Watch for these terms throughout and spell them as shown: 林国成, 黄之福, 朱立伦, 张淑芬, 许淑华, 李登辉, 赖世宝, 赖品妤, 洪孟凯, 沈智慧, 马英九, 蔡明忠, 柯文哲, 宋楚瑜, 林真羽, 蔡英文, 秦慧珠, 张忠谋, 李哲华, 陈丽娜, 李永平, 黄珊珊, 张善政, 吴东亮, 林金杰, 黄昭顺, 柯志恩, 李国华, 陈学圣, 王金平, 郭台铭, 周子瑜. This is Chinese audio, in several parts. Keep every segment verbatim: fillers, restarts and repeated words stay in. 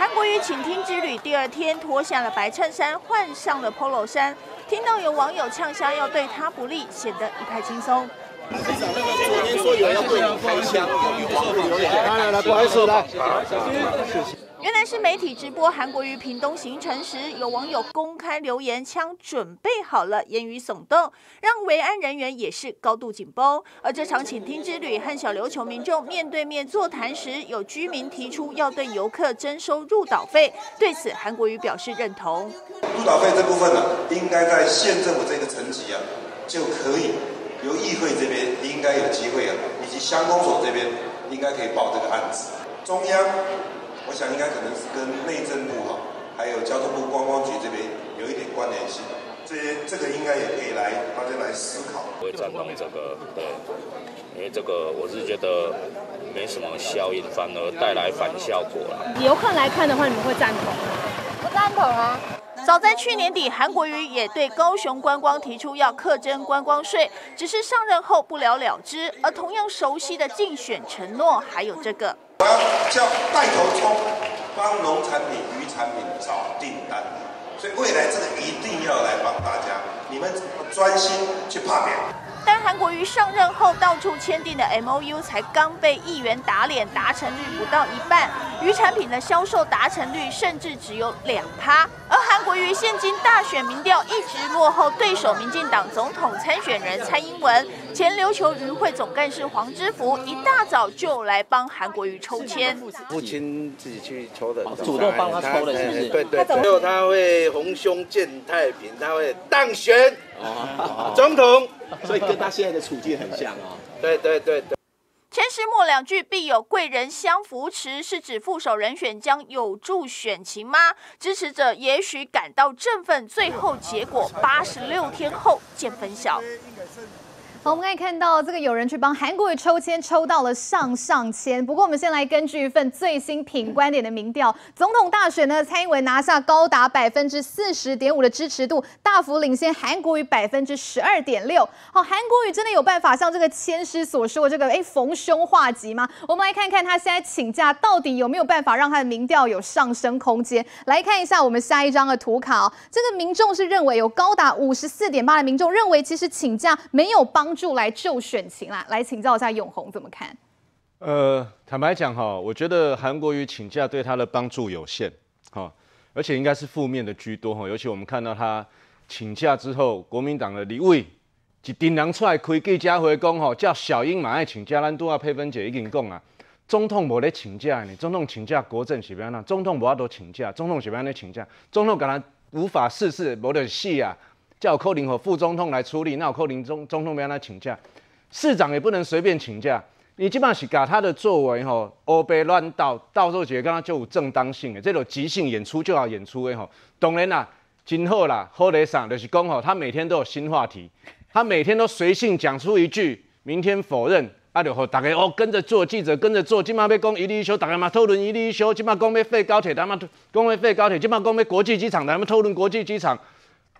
韩国瑜倾听之旅第二天，脱下了白衬衫，换上了 polo 衫。听到有网友呛虾要对他不利，显得一派轻松。 市长，那个昨天说有人要对你开枪，来来来，不好意思，来。原来是媒体直播韩国瑜屏东行程时，有网友公开留言，枪准备好了，言语耸动，让维安人员也是高度紧绷。而这场倾听之旅和小琉球民众面对面座谈时，有居民提出要对游客征收入岛费，对此韩国瑜表示认同。入岛费这部分呢、啊，应该在县政府这个层级啊就可以。 由议会这边应该有机会啊，以及乡公所这边应该可以报这个案子。中央，我想应该可能是跟内政部哈、啊，还有交通部观光局这边有一点关联性。这这个应该也可以来大家来思考。我也赞同这个，对，因为这个我是觉得没什么效应，反而带来反效果了。游客来看的话，你们会赞同吗？不赞同啊。 早在去年底，韩国瑜也对高雄观光提出要课征观光税，只是上任后不了了之。而同样熟悉的竞选承诺，还有这个，我要叫带头冲，帮农产品、渔产品找订单。所以未来这个一定要来帮大家，你们专心去打拼。 但韩国瑜上任后，到处签订的 M O U 才刚被议员打脸，达成率不到一半，渔产品的销售达成率甚至只有两趴。而韩国瑜现今大选民调一直落后对手民进党总统参选人蔡英文，前琉球渔会总干事黄之福一大早就来帮韩国瑜抽签，父亲自己去抽的，主动帮他抽的，是不是？对对，最后他会红胸见太平，他会当选总统。 所以跟他现在的处境很像啊！对对对对，前十末两句必有贵人相扶持，是指副手人选将有助选情吗？支持者也许感到振奋，最后结果八十六天后见分晓。 好，我们可以看到，这个有人去帮韩国瑜抽签，抽到了上上签。不过，我们先来根据一份最新品观点的民调，总统大选呢，蔡英文拿下高达百分之四十点五的支持度，大幅领先韩国瑜百分之十二点六。好，韩国瑜真的有办法像这个千师所说这个哎逢凶化吉吗？我们来看看他现在请假到底有没有办法让他的民调有上升空间。来看一下我们下一张的图卡哦，这个民众是认为有高达五十四点八的民众认为，其实请假没有帮。 帮助来救选情啦，来请教一下永红怎么看？呃，坦白讲哈，我觉得韩国瑜请假对他的帮助有限，哈，而且应该是负面的居多哈。尤其我们看到他请假之后，国民党的立委一丁人出来开记者会讲吼，叫小英马爱请假，咱都要佩芬姐已经讲啊，总统无咧请假呢，总统请假国政是变哪？总统无法度请假，总统是变哪请假？总统敢若无法事事，无得死啊！ 叫柯林和副总统来处理，那我柯林中总统不要他请假，市长也不能随便请假。你基本上是把他的作为吼，黑白乱倒，到时候觉得他就有正当性的，这种即兴演出就要演出的吼。当然啦，今后啦，好在上就是讲吼，他每天都有新话题，他每天都随性讲出一句，明天否认，啊就吼大家哦跟着做记者跟着做，今嘛要讲一例一休，大家嘛讨论一例一休，今嘛讲要废高铁，他嘛讲要废高铁，今嘛讲要国际机场，他们讨论国际机场。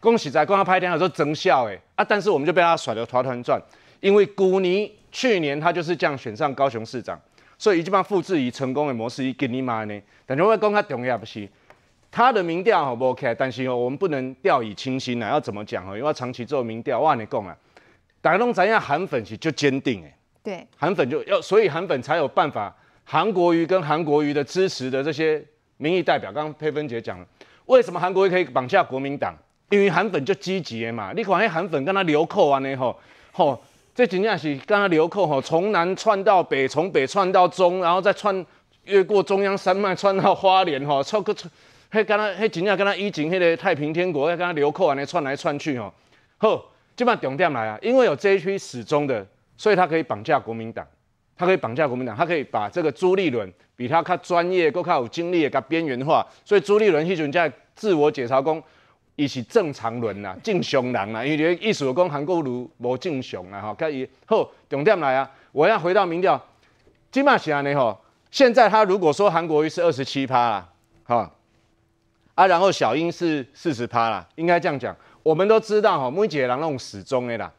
恭喜在，光他拍电影说增效哎啊！但是我们就被他甩得团团转，因为古尼去年他就是这样选上高雄市长，所以基本上复制以成功的模式，伊给你妈呢。但是我讲他重要不是他的民调好不 OK， 但是哦，我们不能掉以轻心啊！要怎么讲哦？因为要长期做民调，我跟你讲啊，打弄咱样韩粉是就坚定哎，对，韩粉就要，所以韩粉才有办法。韩国瑜跟韩国瑜的支持的这些民意代表，刚刚佩芬姐讲了，为什么韩国瑜可以绑架国民党？ 因为韩粉就积极的嘛，你看那韩粉跟他流寇啊呢吼，吼、哦，这真正是跟他流寇吼，从南窜到北，从北窜到中，然后再窜越过中央山脉窜到花莲吼，超个，迄跟他迄真正跟他以前迄个太平天国，迄跟他流寇啊呢窜来窜去吼，好，这嘛重点来啊，因为有这一批始终的，所以他可以绑架国民党，他可以绑架国民党，他可以把这个朱立伦比他较专业、够较有经历的给边缘化，所以朱立伦迄阵在自我解嘲讲。 伊是正常人啦，正常人啦，因为意思讲韩国瑜无正常啦吼，甲伊好重点来啊！我要回到民调，今嘛是安尼吼，现在他如果说韩国瑜是二十七趴啦，哈啊，然后小英是四十趴啦，应该这样讲。我们都知道吼，每一个人拢始终的啦。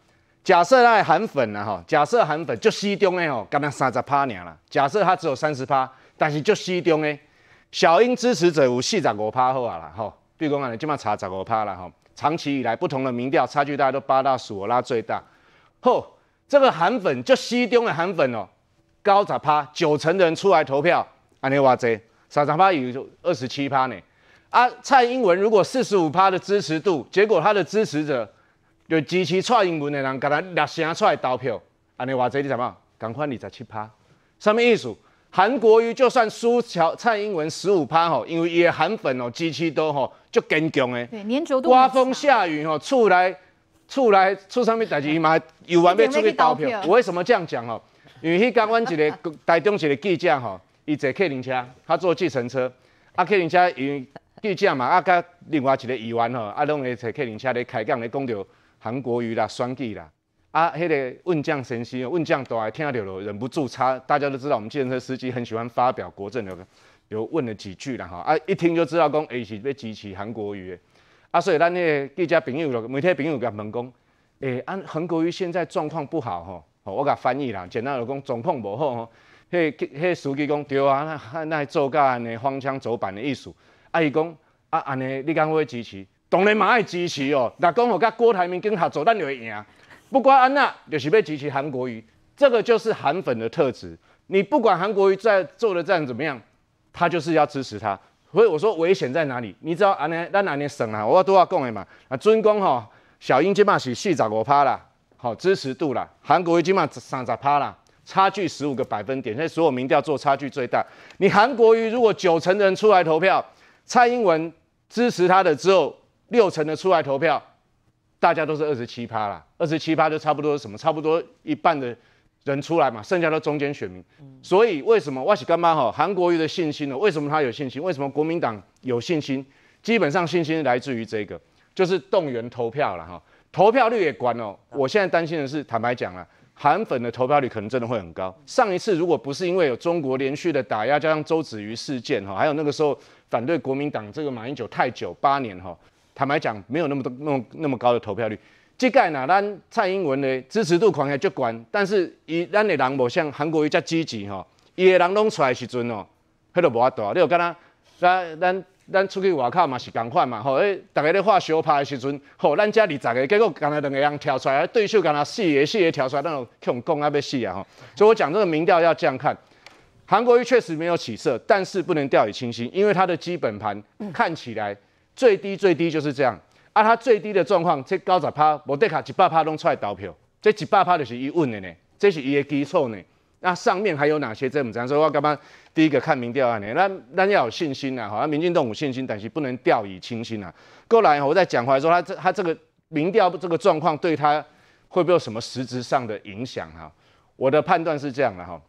假设那韩粉啦吼，假设韩粉就始终的吼，干那三十趴尔啦，假设他只有三十趴，但是就始终的。小英支持者有四十五趴后啊啦吼，比如讲啊，你今嘛查十五趴啦吼。长期以来不同的民调差距大概都八大数我拉最大。吼，这个韩粉就西中的韩粉哦，高十趴，九成的人出来投票，安尼话侪，三十趴有二十七趴呢。啊，蔡英文如果四十五趴的支持度，结果他的支持者就支持蔡英文的人，给他六成出来投票，安尼话侪你怎么？赶快二十七趴，什么意思？韩国瑜就算输乔蔡英文十五趴吼，因为伊的韩粉哦，支持度吼就坚强诶。对，黏着度。刮风下雨吼，出来、出来、出上面代志嘛，有完没出去投票。我为什么这样讲哦？因为迄刚阮一个台中一个记者吼，伊坐客运车，他坐计程车，啊客运车因为记者嘛，啊甲另外一个议员吼，啊拢会坐客运车咧开讲咧讲着韩国瑜啦、选举啦。啊，迄个问将神西，问将都还听到了，忍不住插。大家都知道，我们计程车司机很喜欢发表国政，有有问了几句啦哈。啊，一听就知道讲，哎、欸、是要支持韩国瑜的。啊，所以咱迄记者朋友了，媒体朋友甲问讲，哎、欸，按、啊、韩国瑜现在状况不好吼、喔，我甲翻译啦，简单来讲，状况不好吼。迄迄司机讲对啊，那那做甲安尼荒腔走板的意思。啊，伊讲啊安尼，你敢会支持？当然嘛爱支持哦、喔。若讲我甲郭台铭跟合作，咱就会赢。不管安娜就是被集齐韩国瑜，这个就是韩粉的特质。你不管韩国瑜在做的战怎么样，他就是要支持他。所以我说危险在哪里？你知道安尼，咱安尼省啊，我都要讲的嘛。啊，尊公吼，小英今嘛是四十五趴啦，好、哦、支持度啦，韩国瑜今嘛三十趴啦，差距十五个百分点，所以所有民调做差距最大。你韩国瑜如果九成的人出来投票，蔡英文支持他的只有六成的出来投票。大家都是二十七趴啦，二十七趴就差不多什么，差不多一半的人出来嘛，剩下都中间选民。嗯、所以为什么我是干嘛吼？韩国瑜的信心呢？为什么他有信心？为什么国民党有信心？基本上信心来自于这个，就是动员投票了哈。投票率也关哦。我现在担心的是，坦白讲啦，韩粉的投票率可能真的会很高。上一次如果不是因为有中国连续的打压，加上周子瑜事件哈，还有那个时候反对国民党这个马英九太久八年哈。坦白讲，没有那么多、那么那么高的投票率。这届呢，咱蔡英文的支持度狂下就关，但是伊咱的人无像韩国瑜遮积极吼，伊的人拢出来的时阵哦，迄都无法度。你有敢那咱咱咱出去外口嘛是共款嘛吼，诶，大家咧画小拍的时阵，吼，咱遮二十个，结果干那两个人跳出来，对手干那四个四个跳出来，咱就恐讲啊要死啊吼。所以我讲这个民调要这样看。韩国瑜确实没有起色，但是不能掉以轻心，因为他的基本盘看起来。最低最低就是这样啊！他最低的状况，这九十趴、无得卡一百趴拢出来投票，这一百趴就是伊稳的呢，这是伊的基础呢。那上面还有哪些这么样？所以我干嘛第一个看民调啊？呢，咱咱要有信心啊！好，民进党有信心，但是不能掉以轻心啊。过来，我再讲回来说，他这他这个民调这个状况对他会不会有什么实质上的影响？哈，我的判断是这样的哈，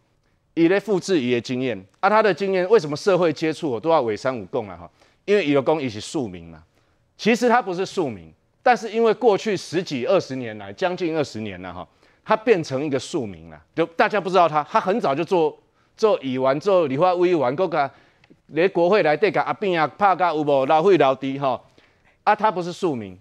以来复制伊的经验啊，他的经验为什么社会接触我都要伪三五共啊？哈。因为伊有讲伊是庶民嘛，其实他不是庶民，但是因为过去十几二十年来，将近二十年了哈，他变成一个庶民了，就大家不知道他，他很早就做做议员，做立法委员，国家来国会来对个阿扁啊，拍个有无老会老低哈，啊他不是庶民，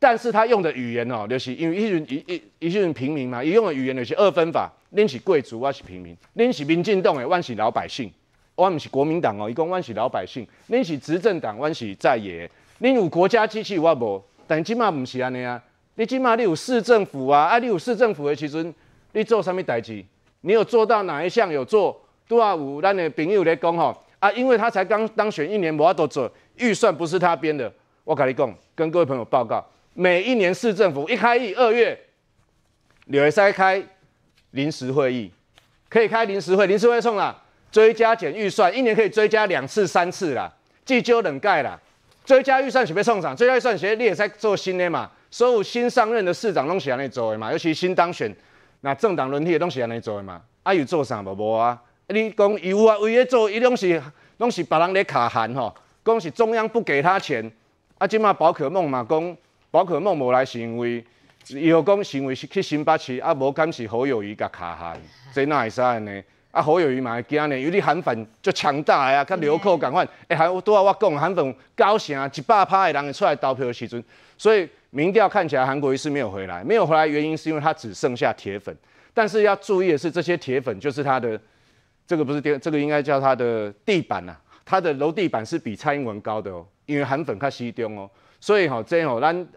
但是他用的语言哦，就是因为一群一一群平民嘛，伊用的语言就是二分法，恁是贵族，我是平民，恁是民进党诶，我是老百姓。我们是国民党哦，一共我是老百姓，恁是执政党，我是在野。恁有国家机器我无，但即马唔是安尼啊！你即马你有市政府啊，啊你有市政府的时阵，你做啥物代志？你有做到哪一项有做？拄啊有咱的朋友咧讲吼，啊因为他才刚当选一年，无法度做，预算不是他编的。我甲你讲，跟各位朋友报告，每一年市政府一开议，二月，就会使开临时会议，可以开临时会，临时会创啦。追加减预算，一年可以追加两次、三次啦，至少两届啦。追加预算是要创啥？追加预算是你也在做新的嘛，所有新上任的市长拢是安尼做的嘛，尤其新当选，那政党轮替的拢是安尼做的嘛。啊有做啥无？无啊！你讲有啊，为了做，伊拢是拢是别人咧卡韩吼，讲是中央不给他钱。啊，即嘛宝可梦嘛讲，宝可梦无来是因为。伊又讲是因为去新北市，啊无敢是侯友宜甲卡韩，这哪会使安尼？啊，侯友宜嘛，今呢，因为你韩粉就强大呀，甲流寇共款。哎、欸，还拄啊，我讲韩粉高成一百趴的人出来投票的时阵，所以民调看起来韩国瑜是没有回来，没有回来原因是因为他只剩下铁粉。但是要注意的是，这些铁粉就是他的，这个不是这个应该叫他的地板呐、啊，它的楼地板是比蔡英文高的哦，因为韩粉较集中哦，所以吼、哦、这吼、哦、咱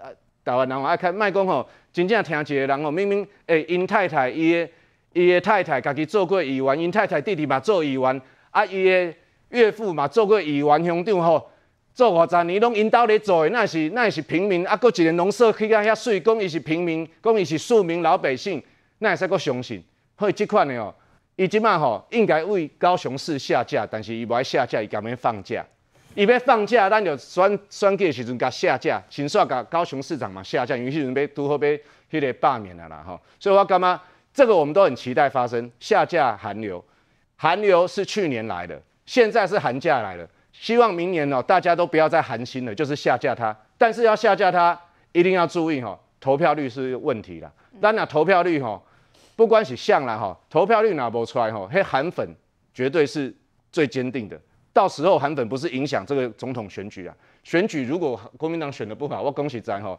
台湾人吼爱看卖讲吼，真正听一个人吼，明明诶因、欸、太太伊诶伊诶太太家己做过议员，因太太弟弟嘛做议员，啊伊诶岳父嘛做过议员乡长吼。 做五十年拢因兜咧做诶，那是那是平民，啊，佫一个农舍起到遐水，讲伊是平民，讲伊是庶民老百姓，那会使佫相信？所以即款诶哦，伊即摆吼应该为高雄市下架，但是伊无爱下架，伊甘免放假。伊要放假，咱就选选举时阵甲下架，先煞甲高雄市长嘛下架，因为时阵要拄好要迄个罢免啊啦吼。所以我感觉这个我们都很期待发生下架寒流，寒流是去年来的，现在是寒假来了。 希望明年哦，大家都不要再寒心了，就是下架它。但是要下架它，一定要注意哦，投票率是问题啦。咱那投票率哦，不管是向啦哈，投票率拿不出来哦，嘿，韩粉绝对是最坚定的。到时候韩粉不是影响这个总统选举啊？选举如果国民党选得不好，我恭喜咱哦，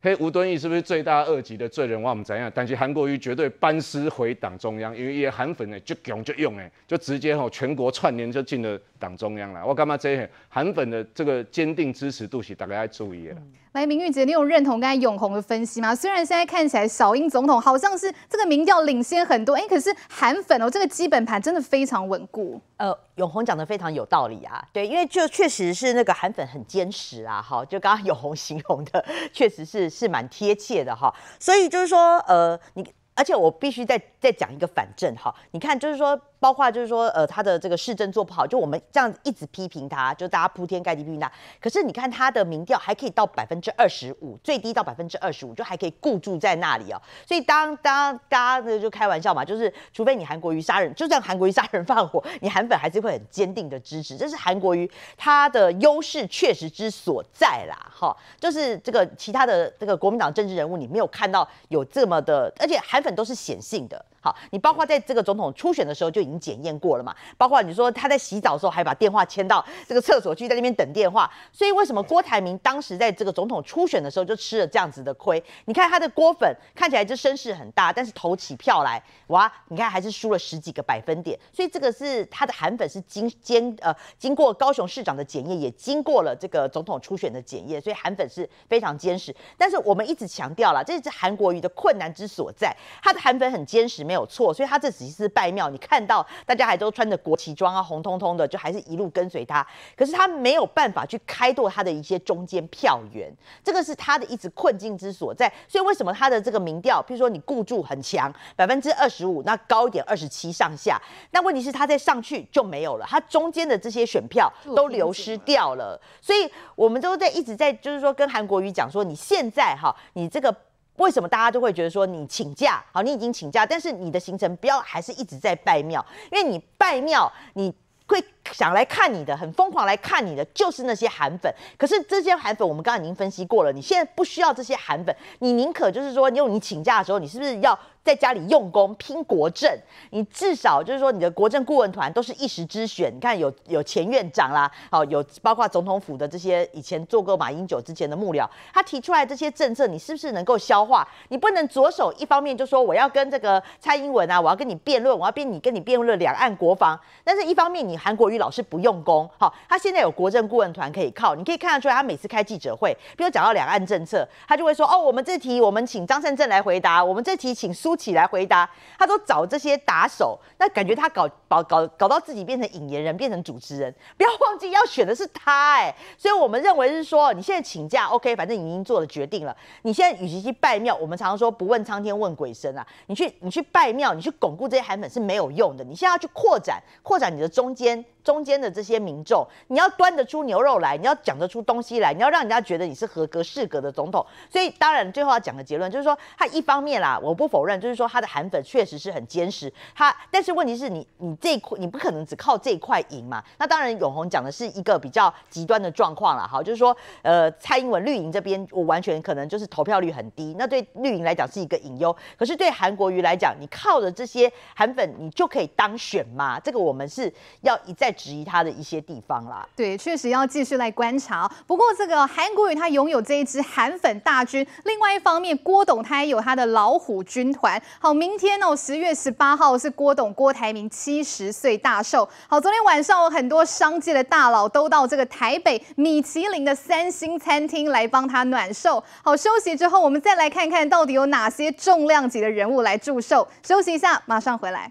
嘿，吴敦义是不是罪大恶极的罪人？我们怎样？但是韩国瑜绝对班师回党中央，因为伊韩粉呢就强就用哎，就直接吼全国串联就进了党中央了。我干嘛这韩粉的这个坚定支持度是大家要注意了。嗯、来，明玉姐，你有认同刚才永红的分析吗？虽然现在看起来小英总统好像是这个民调领先很多，哎、欸，可是韩粉哦，这个基本盘真的非常稳固。呃，永红讲的非常有道理啊，对，因为就确实是那个韩粉很坚实啊，哈，就刚刚永红形容的，确实是。 是蛮贴切的哈，所以就是说，呃，你而且我必须再再讲一个反证哈，你看就是说，包括就是说，呃，他的这个市政做不好，就我们这样一直批评他，就大家铺天盖地批评他，可是你看他的民调还可以到百分之二十五，最低到百分之二十五，就还可以固住在那里哦。所以当当大家就开玩笑嘛，就是除非你韩国瑜杀人，就算韩国瑜杀人放火，你韩粉还是会很坚定的支持，这是韩国瑜他的优势确实之所在啦。 哈、哦，就是这个其他的这个国民党政治人物，你没有看到有这么的，而且韩粉都是显性的。好，你包括在这个总统初选的时候就已经检验过了嘛，包括你说他在洗澡的时候还把电话牵到这个厕所去，在那边等电话。所以为什么郭台铭当时在这个总统初选的时候就吃了这样子的亏？你看他的郭粉看起来就声势很大，但是投起票来，哇，你看还是输了十几个百分点。所以这个是他的韩粉是经经呃经过高雄市长的检验，也经过了这个总统初选的检验。 所以韩粉是非常坚实，但是我们一直强调了，这是韩国瑜的困难之所在。他的韩粉很坚实，没有错，所以他这只是拜庙。你看到大家还都穿着国旗装啊，红彤彤的，就还是一路跟随他。可是他没有办法去开拓他的一些中间票源，这个是他的一直困境之所在。所以为什么他的这个民调，譬如说你固住很强，百分之二十五，那高一点二十七上下，那问题是他再上去就没有了，他中间的这些选票都流失掉了。所以我们都在一直在。 就是说，跟韩国瑜讲说，你现在哈，你这个为什么大家就会觉得说你请假？好，你已经请假，但是你的行程不要还是一直在拜庙，因为你拜庙，你会想来看你的，很疯狂来看你的，就是那些韩粉。可是这些韩粉，我们刚刚已经分析过了，你现在不需要这些韩粉，你宁可就是说，用你请假的时候，你是不是要？ 在家里用功拼国政，你至少就是说你的国政顾问团都是一时之选。你看有有前院长啦，好、哦、有包括总统府的这些以前做过马英九之前的幕僚，他提出来这些政策，你是不是能够消化？你不能左手一方面就说我要跟这个蔡英文啊，我要跟你辩论，我要辩你跟你辩论两岸国防，但是一方面你韩国瑜老师不用功，好、哦，他现在有国政顾问团可以靠，你可以看得出来他每次开记者会，比如讲到两岸政策，他就会说哦，我们这题我们请张善政来回答，我们这题请苏。 起来回答，他都找这些打手，那感觉他搞搞搞搞到自己变成引言人，变成主持人。不要忘记要选的是他哎、欸，所以我们认为是说，你现在请假 ，OK， 反正你已经做了决定了。你现在与其去拜庙，我们常常说不问苍天问鬼神啊，你去你去拜庙，你去巩固这些韩粉是没有用的。你现在要去扩展扩展你的中间中间的这些民众，你要端得出牛肉来，你要讲得出东西来，你要让人家觉得你是合格适格的总统。所以当然最后要讲的结论就是说，他一方面啦，我不否认。 就是说，他的韩粉确实是很坚实，他但是问题是你你这一块你不可能只靠这一块赢嘛。那当然，永红讲的是一个比较极端的状况啦。好，就是说，呃，蔡英文绿营这边，我完全可能就是投票率很低，那对绿营来讲是一个隐忧。可是对韩国瑜来讲，你靠着这些韩粉，你就可以当选嘛？这个我们是要一再质疑他的一些地方啦。对，确实要继续来观察。不过这个韩国瑜他拥有这一支韩粉大军，另外一方面郭董他也有他的老虎军团。好，明天哦，十月十八号是郭董郭台铭七十岁大寿。好，昨天晚上有很多商界的大佬都到这个台北米其林的三星餐厅来帮他暖寿。好，休息之后我们再来看看到底有哪些重量级的人物来祝寿。休息一下，马上回来。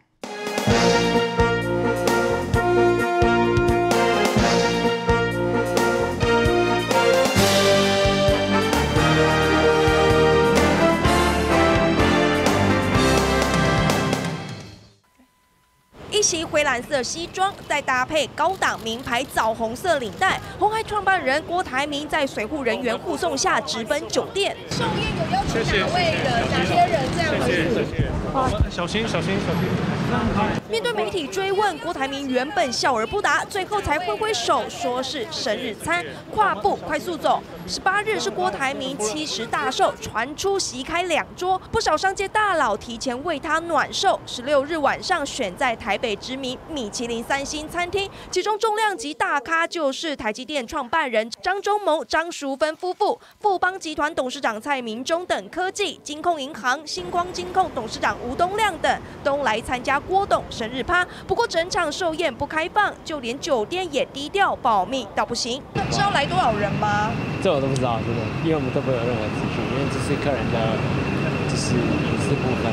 一袭灰蓝色西装，再搭配高档名牌枣红色领带，鸿海创办人郭台铭在随护人员护送下直奔酒店。寿宴有邀请哪位的哪些人这样回去？小心小心小心！面对媒体追问，郭台铭原本笑而不答，最后才挥挥手，说是生日餐，跨步快速走。十八日是郭台铭七十大寿，传出席开两桌，不少商界大佬提前为他暖寿。十六日晚上选在台北。 北知名米其林三星餐厅，其中重量级大咖就是台积电创办人张忠谋、张淑芬夫妇、富邦集团董事长蔡明忠等科技、金控银行、星光金控董事长吴东亮等都来参加郭董生日趴。不过整场寿宴不开放，就连酒店也低调保密到不行。知道来多少人吗？这我都不知道，真的，因为我们都没有任何资讯，因为这是客人的。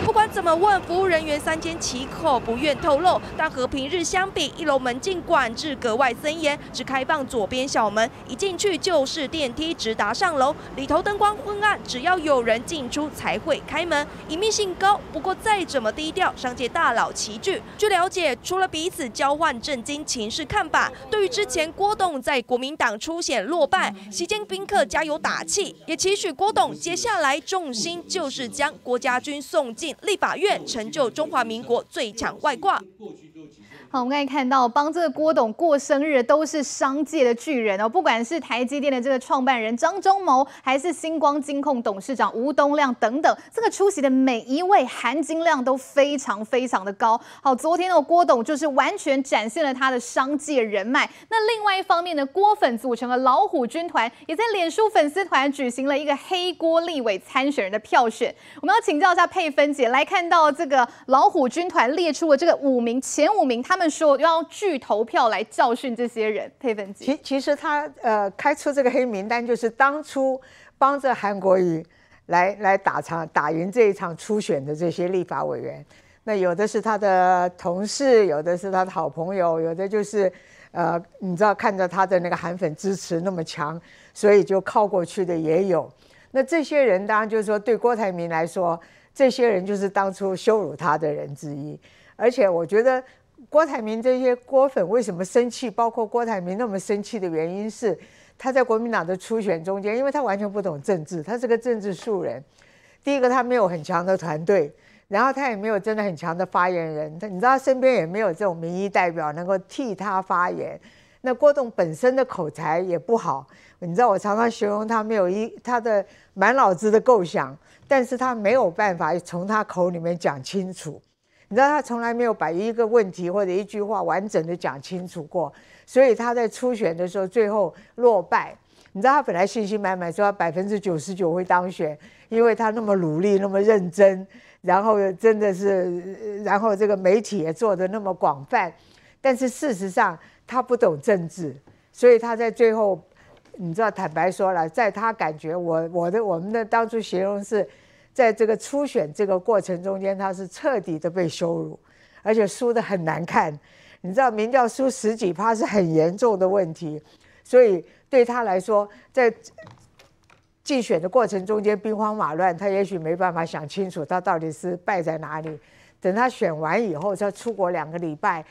不管怎么问，服务人员三缄其口，不愿透露。但和平日相比，一楼门禁管制格外森严，只开放左边小门，一进去就是电梯直达上楼。里头灯光昏暗，只要有人进出才会开门，隐秘性高。不过再怎么低调，商界大佬齐聚。据了解，除了彼此交换政经情势看法，对于之前郭董在国民党初选落败，席间宾客加油打气，也期许郭董接下来重心就是将。 国家军送进立法院，成就中华民国最强外挂。好，我们刚才看到帮这个郭董过生日的都是商界的巨人哦，不管是台积电的这个创办人张忠谋，还是星光金控董事长吴东亮等等，这个出席的每一位含金量都非常非常的高。好，昨天的郭董就是完全展现了他的商界人脉。那另外一方面呢，郭粉组成了老虎军团，也在脸书粉丝团举行了一个黑郭立委参选人的票选。 我们要请教一下佩芬姐，来看到这个老虎军团列出了这个五名前五名，他们说要用巨投票来教训这些人。佩芬姐，其其实他呃开出这个黑名单，就是当初帮着韩国瑜来来打场打赢这一场初选的这些立法委员。那有的是他的同事，有的是他的好朋友，有的就是呃你知道看着他的那个韩粉支持那么强，所以就靠过去的也有。 那这些人当然就是说，对郭台铭来说，这些人就是当初羞辱他的人之一。而且我觉得郭台铭这些郭粉为什么生气，包括郭台铭那么生气的原因是，他在国民党的初选中间，因为他完全不懂政治，他是个政治素人。第一个，他没有很强的团队，然后他也没有真的很强的发言人，你知道他身边也没有这种民意代表能够替他发言。 那郭董本身的口才也不好，你知道我常常形容他没有一他的满脑子的构想，但是他没有办法从他口里面讲清楚。你知道他从来没有把一个问题或者一句话完整的讲清楚过，所以他在初选的时候最后落败。你知道他本来信心满满，说他百分之九十九会当选，因为他那么努力，那么认真，然后真的是，然后这个媒体也做得那么广泛，但是事实上。 他不懂政治，所以他在最后，你知道，坦白说了，在他感觉我我的我们的当初形容是，在这个初选这个过程中间，他是彻底的被羞辱，而且输得很难看。你知道，民调输十几趴是很严重的问题，所以对他来说，在竞选的过程中间兵荒马乱，他也许没办法想清楚他到底是败在哪里。等他选完以后，他出国两个礼拜。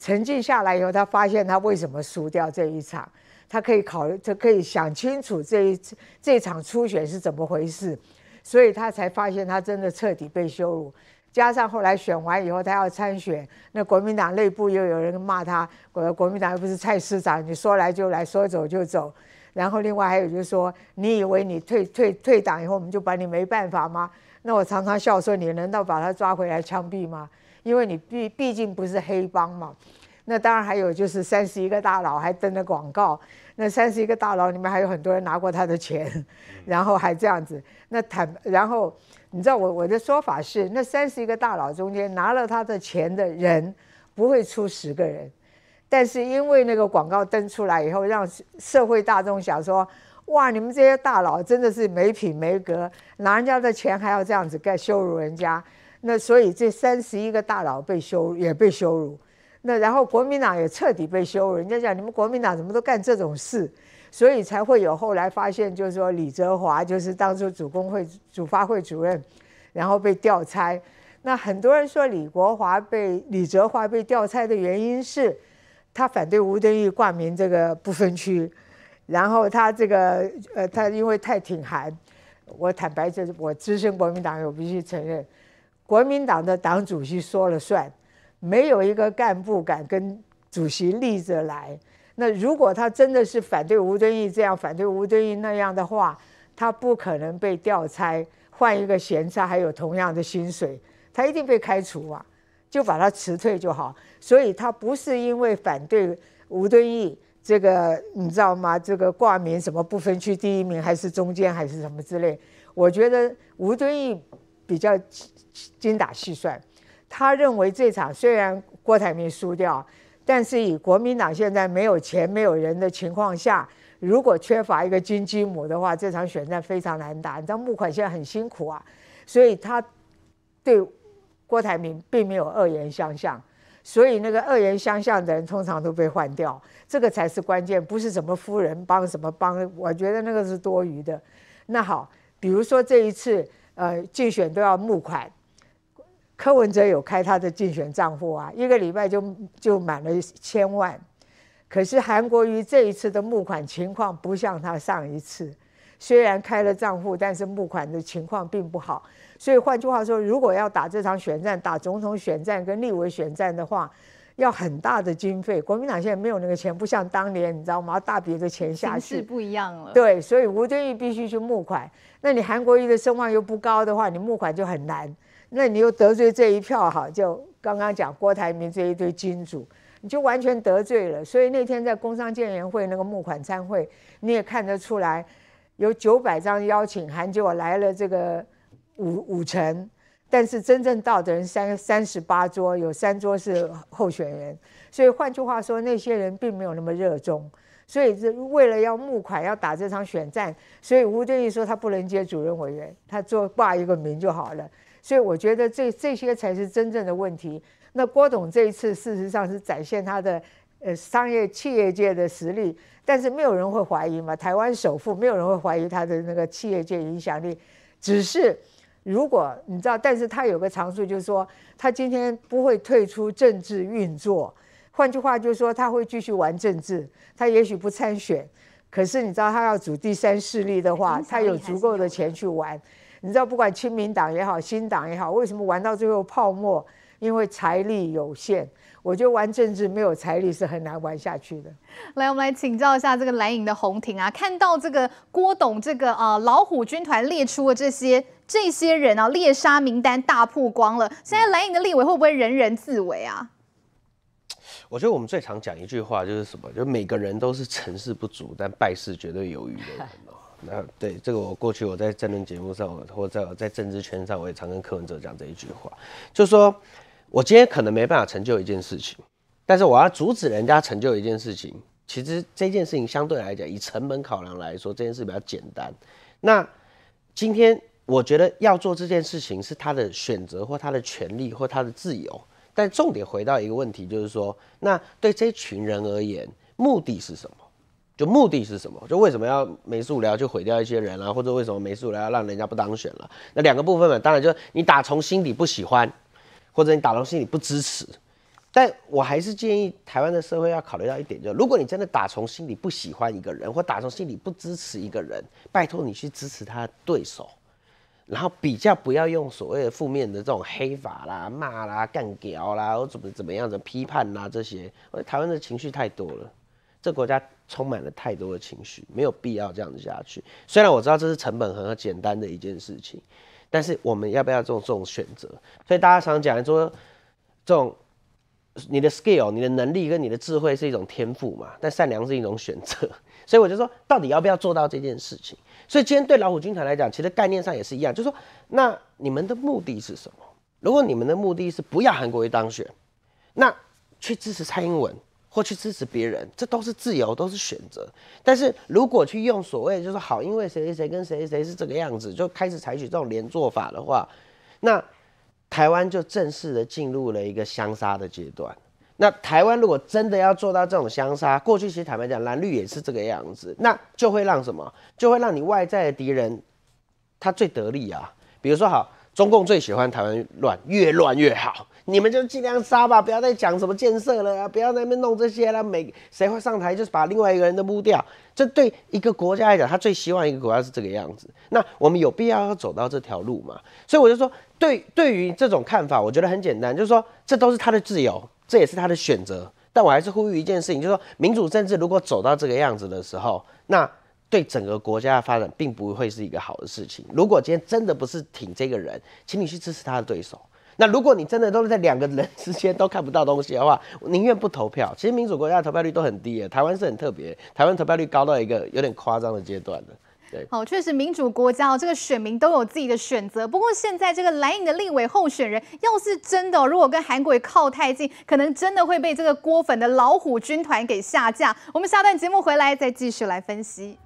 沉静下来以后，他发现他为什么输掉这一场，他可以考虑，他可以想清楚这一这一场初选是怎么回事，所以他才发现他真的彻底被羞辱。加上后来选完以后，他要参选，那国民党内部又有人骂他，国国民党又不是蔡市长，你说来就来，说走就走。然后另外还有就是说，你以为你退退退党以后我们就把你没办法吗？那我常常笑说，你难道把他抓回来枪毙吗？ 因为你毕毕竟不是黑帮嘛，那当然还有就是三十一个大佬还登了广告，那三十一个大佬里面还有很多人拿过他的钱，然后还这样子。那坦然后你知道我我的说法是，那三十一个大佬中间拿了他的钱的人不会出十个人，但是因为那个广告登出来以后，让社会大众想说。 哇！你们这些大佬真的是没品没格，拿人家的钱还要这样子干羞辱人家，那所以这三十一个大佬被羞也被羞辱，那然后国民党也彻底被羞辱。人家讲你们国民党怎么都干这种事，所以才会有后来发现，就是说李哲华就是当初主工会主发会主任，然后被调差。那很多人说李国华被李哲华被调差的原因是，他反对吴敦义挂名这个不分区。 然后他这个呃，他因为太挺韩，我坦白就是我资深国民党员，我必须承认，国民党的党主席说了算，没有一个干部敢跟主席立着来。那如果他真的是反对吴敦义这样，反对吴敦义那样的话，他不可能被调差，换一个闲差，还有同样的薪水，他一定被开除啊，就把他辞退就好。所以他不是因为反对吴敦义。 这个你知道吗？这个挂名什么不分区第一名，还是中间，还是什么之类？我觉得吴敦义比较精打细算。他认为这场虽然郭台铭输掉，但是以国民党现在没有钱、没有人的情况下，如果缺乏一个金鸡母的话，这场选战非常难打。你知道募款现在很辛苦啊，所以他对郭台铭并没有恶言相向。 所以那个恶言相向的人通常都被换掉，这个才是关键，不是什么夫人帮什么帮，我觉得那个是多余的。那好，比如说这一次，呃，竞选都要募款，柯文哲有开他的竞选账户啊，一个礼拜就就满了千万。可是韩国瑜这一次的募款情况不像他上一次，虽然开了账户，但是募款的情况并不好。 所以换句话说，如果要打这场选战，打总统选战跟立委选战的话，要很大的经费。国民党现在没有那个钱，不像当年，你知道吗？大笔的钱下去，形势不一样了。对，所以吴敦义必须去募款。那你韩国瑜的声望又不高的话，你募款就很难。那你又得罪这一票，哈，就刚刚讲郭台铭这一堆金主，你就完全得罪了。所以那天在工商建言会那个募款参会，你也看得出来，有九百张邀请函，结果来了这个。 五五成，但是真正到的人三三十八桌，有三桌是候选人，所以换句话说，那些人并没有那么热衷。所以这为了要募款，要打这场选战，所以吴敦义说他不能接主任委员，他做挂一个名就好了。所以我觉得这这些才是真正的问题。那郭董这一次事实上是展现他的呃商业企业界的实力，但是没有人会怀疑嘛，台湾首富没有人会怀疑他的那个企业界影响力，只是。 如果你知道，但是他有个长处，就是说他今天不会退出政治运作。换句话就是说，他会继续玩政治，他也许不参选，可是你知道，他要组第三势力的话，他有足够的钱去玩。你知道，不管亲民党也好，新党也好，为什么玩到最后泡沫？因为财力有限。 我觉得玩政治没有财力是很难玩下去的。来，我们来请教一下这个蓝营的洪庭啊，看到这个郭董这个啊、呃、老虎军团列出的这些这些人啊猎杀名单大曝光了，现在蓝营的立委会不会人人自危啊？我觉得我们最常讲一句话就是什么，就每个人都是成事不足，但败事绝对有余的人哦。那对这个，我过去我在政论节目上，或者在政治圈上，我也常跟柯文哲讲这一句话，就说。 我今天可能没办法成就一件事情，但是我要阻止人家成就一件事情。其实这件事情相对来讲，以成本考量来说，这件事比较简单。那今天我觉得要做这件事情是他的选择或他的权利或他的自由，但重点回到一个问题，就是说，那对这群人而言，目的是什么？ 就目的是什么？就为什么要没事无聊就毁掉一些人啊，或者为什么没事无聊要让人家不当选了？那两个部分嘛，当然就是你打从心底不喜欢。 或者你打从心里不支持，但我还是建议台湾的社会要考虑到一点，就是如果你真的打从心里不喜欢一个人，或打从心里不支持一个人，拜托你去支持他的对手，然后比较不要用所谓的负面的这种黑法啦、骂啦、干屌啦，或怎么怎么样的批判啦这些，台湾的情绪太多了，这国家充满了太多的情绪，没有必要这样子下去。虽然我知道这是成本很简单的一件事情。 但是我们要不要做这种选择？所以大家常讲说，这种你的 skill、你的能力跟你的智慧是一种天赋嘛，但善良是一种选择。所以我就说，到底要不要做到这件事情？所以今天对老虎军团来讲，其实概念上也是一样，就是说，那你们的目的是什么？如果你们的目的是不要韩国瑜当选，那去支持蔡英文或去支持别人，这都是自由，都是选择。但是如果去用所谓就是好，因为谁谁谁跟谁谁是这个样子，就开始采取这种连坐法的话，那台湾就正式的进入了一个相杀的阶段。那台湾如果真的要做到这种相杀，过去其实坦白讲，蓝绿也是这个样子，那就会让什么？就会让你外在的敌人他最得利啊。比如说好，中共最喜欢台湾乱，越乱越好，你们就尽量杀吧，不要再讲什么建设了啊，不要在那边弄这些了。每谁会上台就是把另外一个人的污掉，这对一个国家来讲，他最希望一个国家是这个样子。那我们有必要要走到这条路吗？所以我就说，对对于这种看法，我觉得很简单，就是说这都是他的自由。这也是他的选择，但我还是呼吁一件事情，就是说民主政治如果走到这个样子的时候，那对整个国家的发展并不会是一个好的事情。如果今天真的不是挺这个人，请你去支持他的对手。那如果你真的都是在两个人之间都看不到东西的话，宁愿不投票。其实民主国家的投票率都很低耶，台湾是很特别，台湾投票率高到一个有点夸张的阶段的。好，确实民主国家哦，这个选民都有自己的选择。不过现在这个蓝营的立委候选人，要是真的、哦、如果跟韩国瑜靠太近，可能真的会被这个郭粉的老虎军团给下架。我们下段节目回来再继续来分析。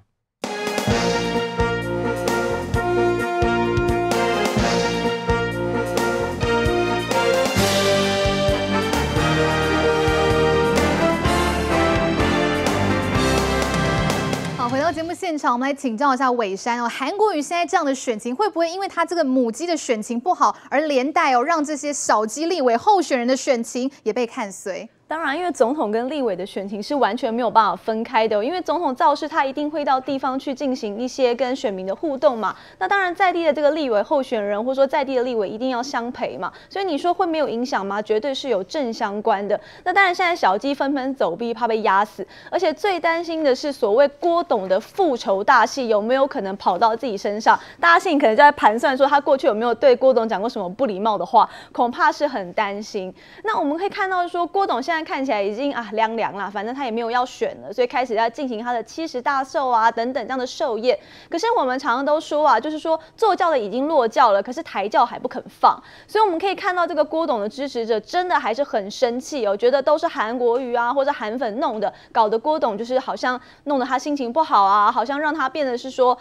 回到节目现场，我们来请教一下瑋姍哦，韩国瑜现在这样的选情，会不会因为他这个母鸡的选情不好，而连带哦让这些小鸡立委候选人的选情也被看衰？当然，因为总统跟立委的选情是完全没有办法分开的、哦，因为总统造势，他一定会到地方去进行一些跟选民的互动嘛。那当然，在地的这个立委候选人，或者说在地的立委一定要相陪嘛。所以你说会没有影响吗？绝对是有正相关的。那当然，现在小鸡纷纷走避，怕被压死。而且最担心的是，所谓郭董的复仇大戏有没有可能跑到自己身上？大家心里可能在盘算说，他过去有没有对郭董讲过什么不礼貌的话，恐怕是很担心。那我们可以看到说，郭董现在看起来已经啊凉凉啦，反正他也没有要选了，所以开始要进行他的七十大寿啊等等这样的寿宴。可是我们常常都说啊，就是说坐轿的已经落轿了，可是抬轿还不肯放。所以我们可以看到这个郭董的支持者真的还是很生气哦，觉得都是韩国瑜啊或者韩粉弄的，搞得郭董就是好像弄得他心情不好啊，好像让他变得是说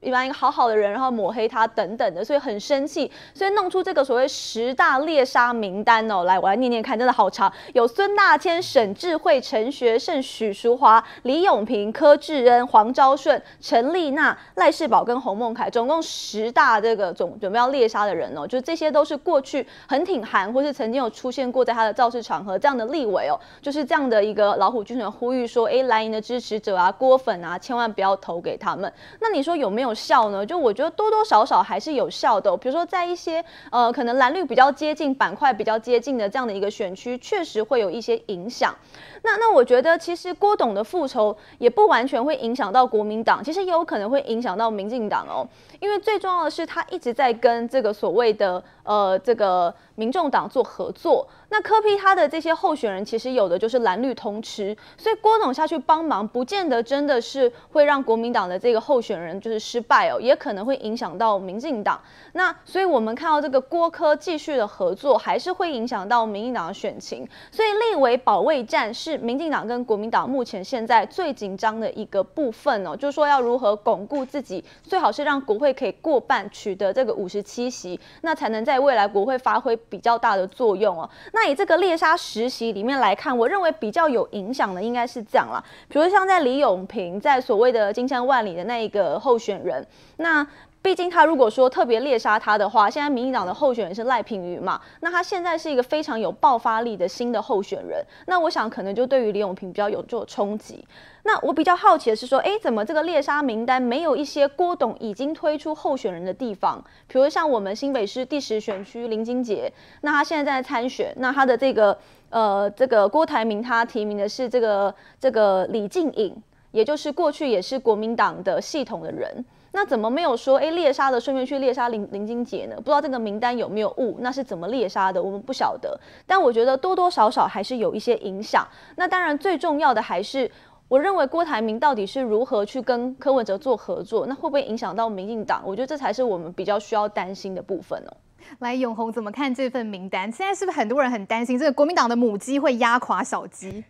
一般一个好好的人，然后抹黑他等等的，所以很生气，所以弄出这个所谓十大猎杀名单哦。来，我来念念看，真的好长，有孙大。大千、沈智慧、陈学圣、许淑华、李永平、柯志恩、黄昭顺、陈丽娜、赖世宝跟洪孟凯，总共十大这个总准备要猎杀的人哦，就这些都是过去很挺韩或是曾经有出现过在他的造势场合这样的立委哦，就是这样的一个老虎军团呼吁说，哎，蓝营的支持者啊、郭粉啊，千万不要投给他们。那你说有没有效呢？就我觉得多多少少还是有效的、哦，比如说在一些呃可能蓝绿比较接近、板块比较接近的这样的一个选区，确实会有一些。影响，那那我觉得其实郭董的复仇也不完全会影响到国民党，其实也有可能会影响到民进党哦，因为最重要的是他一直在跟这个所谓的呃这个民众党做合作。那柯 P 他的这些候选人其实有的就是蓝绿通吃，所以郭董下去帮忙，不见得真的是会让国民党的这个候选人就是失败哦，也可能会影响到民进党。那所以我们看到这个郭柯继续的合作，还是会影响到民进党的选情，所以立委为保卫战是民进党跟国民党目前现在最紧张的一个部分哦，就是说要如何巩固自己，最好是让国会可以过半，取得这个五十七席，那才能在未来国会发挥比较大的作用哦。那以这个猎杀十席里面来看，我认为比较有影响的应该是这样啦，比如像在李永平在所谓的金山万里的那一个候选人，那。毕竟他如果说特别猎杀他的话，现在民进党的候选人是赖品妤嘛，那他现在是一个非常有爆发力的新的候选人，那我想可能就对于李永平比较有做冲击。那我比较好奇的是说，哎，怎么这个猎杀名单没有一些郭董已经推出候选人的地方？比如像我们新北市第十选区林金杰，那他现在在参选，那他的这个呃这个郭台铭他提名的是这个这个李静颖。也就是过去也是国民党的系统的人。 那怎么没有说，哎，猎杀的顺便去猎杀林林金杰呢？不知道这个名单有没有误，那是怎么猎杀的，我们不晓得。但我觉得多多少少还是有一些影响。那当然最重要的还是，我认为郭台铭到底是如何去跟柯文哲做合作，那会不会影响到民进党？我觉得这才是我们比较需要担心的部分哦。 来，永红怎么看这份名单？现在是不是很多人很担心这个国民党的母鸡会压垮小鸡？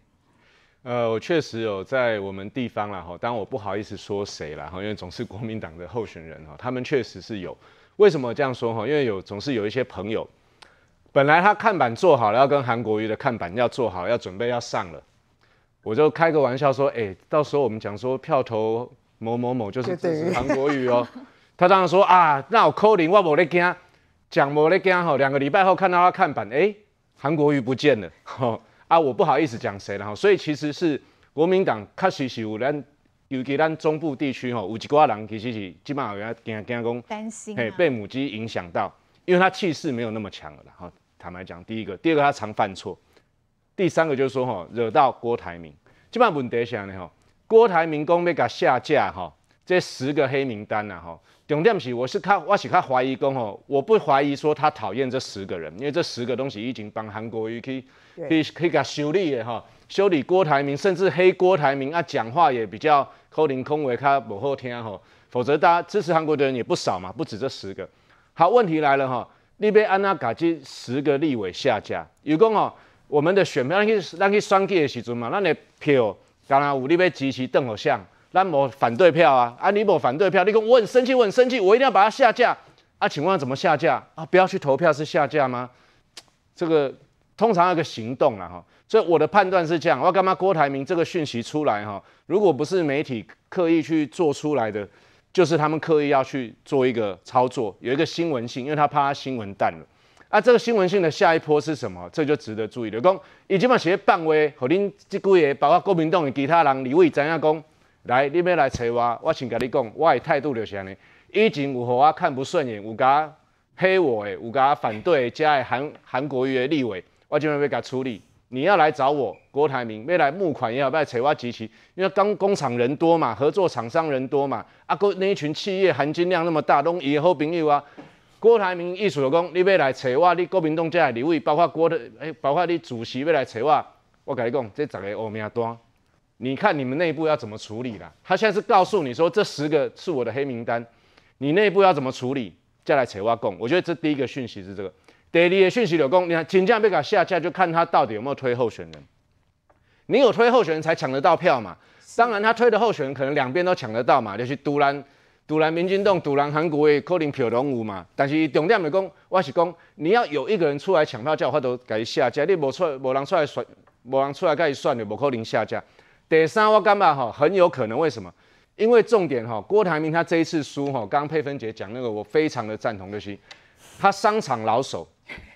呃，我确实有在我们地方啦，哈，当然我不好意思说谁啦，哈，因为总是国民党的候选人哈，他们确实是有。为什么这样说哈？因为有总是有一些朋友，本来他看板做好了，要跟韩国瑜的看板要做好，要准备要上了，我就开个玩笑说，哎、欸，到时候我们讲说票投某某某就是支持韩国瑜哦、喔，他当然说啊，那我扣零，我没在惊，讲没在惊哈，两个礼拜后看到他看板，哎、欸，韩国瑜不见了，哈。 啊，我不好意思讲谁了哈，所以其实是国民党确实是有咱，尤其咱中部地区吼，有一寡人其实是基本上有惊惊讲担心、啊，被母鸡影响到，因为他气势没有那么强了啦哈。坦白讲，第一个，第二个他常犯错，第三个就是说吼，惹到郭台铭，基本上问题是安尼吼，郭台铭讲要甲下架哈，这十个黑名单呐、啊、哈，重点是我是看我是看怀疑讲吼，我不怀疑说他讨厌这十个人，因为这十个东西已经帮韩国瑜去。 可以可以给他修理的哈，修理郭台铭，甚至黑郭台铭啊，讲话也比较口令空维，他不好听哈。否则大家支持韩国的人也不少嘛，不止这十个。好，问题来了哈，你被安娜卡基十个立委下架，有讲哦，我们的选票，咱去咱去选举的时阵嘛，咱的票当然有你要支持邓偶像，咱无反对票啊，啊你无反对票，你讲我很生气，我很生气，我一定要把他下架啊？请问怎么下架啊？不要去投票是下架吗？这个。 通常要个行动啦哈，所以我的判断是这样。我干嘛郭台铭这个讯息出来哈，如果不是媒体刻意去做出来的，就是他们刻意要去做一个操作，有一个新闻性，因为他怕他新闻淡了。啊，这个新闻性的下一波是什么？这就值得注意了。讲已经把些范围和恁这几个，包括国民党的其他人，你会怎样讲？来，你要来找我，我先跟你讲，我的态度就是安尼。以前有和我看不顺眼，有甲黑我的，有甲反对的，加的韩韩国瑜的立委。 我今晚要给他处理。你要来找我，郭台铭要来募款也好，要找我集齐，因为刚工厂人多嘛，合作厂商人多嘛，啊，个那一群企业含金量那么大，拢伊好朋友啊。郭台铭意思就讲，你要来找我，你国民党这的立委，包括郭的，哎、欸，包括你主席要来找我，我跟你讲，这十个黑名单，你看你们内部要怎么处理啦？他现在是告诉你说，这十个是我的黑名单，你内部要怎么处理，再来找我讲。我觉得这第一个讯息是这个。 第二的讯息就讲，你看，真正被他下架，就看他到底有没有推候选人。你有推候选人才抢得到票嘛？当然，他推的候选人可能两边都抢得到嘛，就是独揽、独揽民进党、独揽韩国的可能票拢有嘛。但是重点就讲，我是讲，你要有一个人出来抢票，才有法度给他下架。你无出、无人出来选、无人出来给他选的，无可能下架。第三，我感觉哈，很有可能为什么？因为重点哈，郭台铭他这一次输哈，刚刚佩芬姐讲那个，我非常的赞同，就是他商场老手。